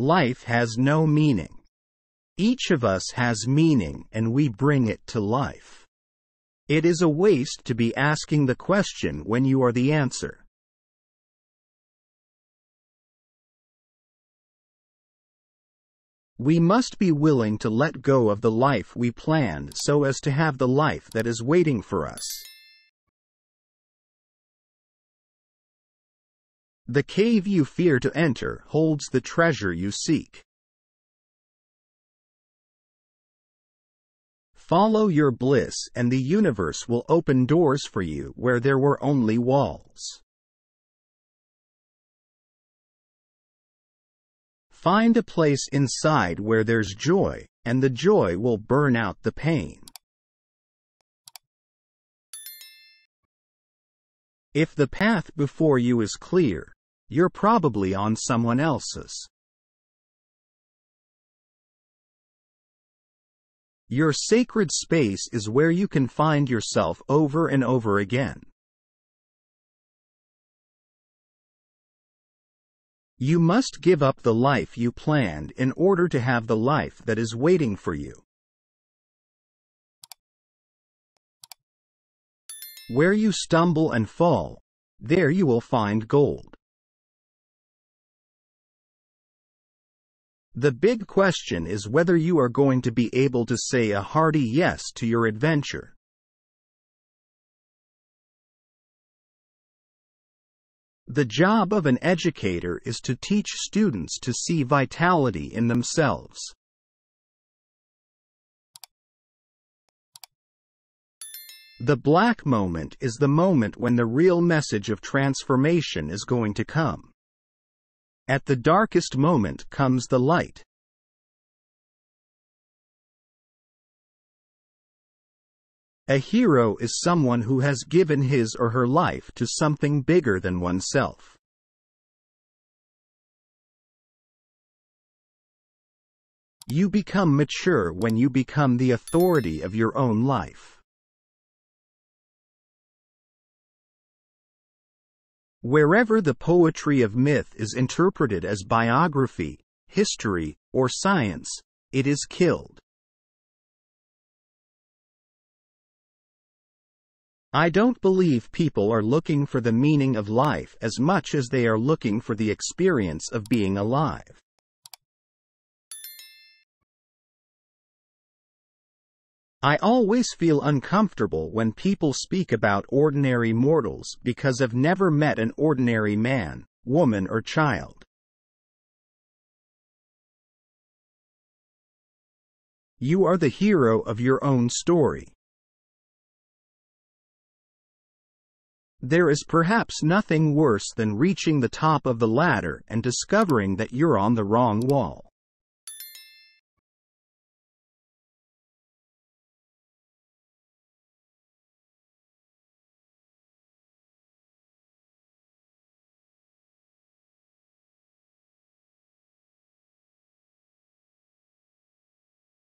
Life has no meaning. Each of us has meaning and we bring it to life. It is a waste to be asking the question when you are the answer. We must be willing to let go of the life we planned so as to have the life that is waiting for us. The cave you fear to enter holds the treasure you seek. Follow your bliss and the universe will open doors for you where there were only walls. Find a place inside where there's joy, and the joy will burn out the pain. If the path before you is clear, you're probably on someone else's. Your sacred space is where you can find yourself over and over again. You must give up the life you planned in order to have the life that is waiting for you. Where you stumble and fall, there you will find gold. The big question is whether you are going to be able to say a hearty yes to your adventure. The job of an educator is to teach students to see vitality in themselves. The black moment is the moment when the real message of transformation is going to come. At the darkest moment comes the light. A hero is someone who has given his or her life to something bigger than oneself. You become mature when you become the authority of your own life. Wherever the poetry of myth is interpreted as biography, history, or science, it is killed. I don't believe people are looking for the meaning of life as much as they are looking for the experience of being alive. I always feel uncomfortable when people speak about ordinary mortals because I've never met an ordinary man, woman, or child. You are the hero of your own story. There is perhaps nothing worse than reaching the top of the ladder and discovering that you're on the wrong wall.